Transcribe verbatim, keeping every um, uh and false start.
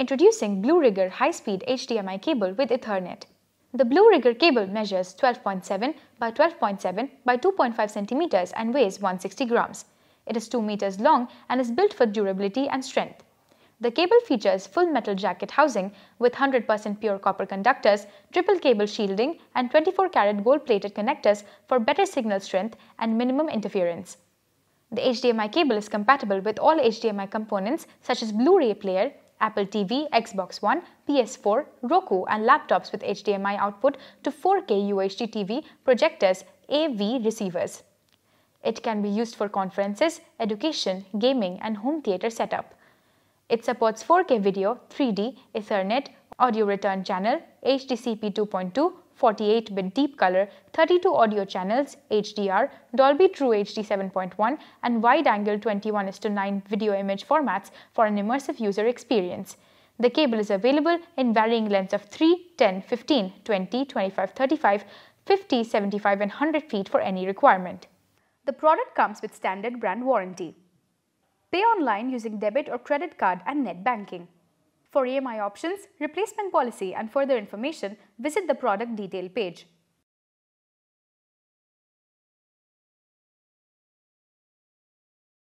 Introducing BlueRigger high-speed H D M I cable with Ethernet. The BlueRigger cable measures twelve point seven by twelve point seven by two point five centimeters and weighs one hundred sixty grams. It is two meters long and is built for durability and strength. The cable features full metal jacket housing with one hundred percent pure copper conductors, triple cable shielding and twenty-four karat gold-plated connectors for better signal strength and minimum interference. The H D M I cable is compatible with all H D M I components such as Blu-ray player, Apple T V, Xbox One, P S four, Roku and laptops with H D M I output to four K U H D T V, projectors, A V receivers. It can be used for conferences, education, gaming and home theater setup. It supports four K video, three D, Ethernet, audio return channel, H D C P two point two, forty-eight bit deep color, thirty-two audio channels, H D R, Dolby True H D seven point one and wide-angle twenty-one is to nine video image formats for an immersive user experience. The cable is available in varying lengths of three, ten, fifteen, twenty, twenty-five, thirty-five, fifty, seventy-five and one hundred feet for any requirement. The product comes with standard brand warranty. Pay online using debit or credit card and net banking. For E M I options, replacement policy and further information, visit the product detail page.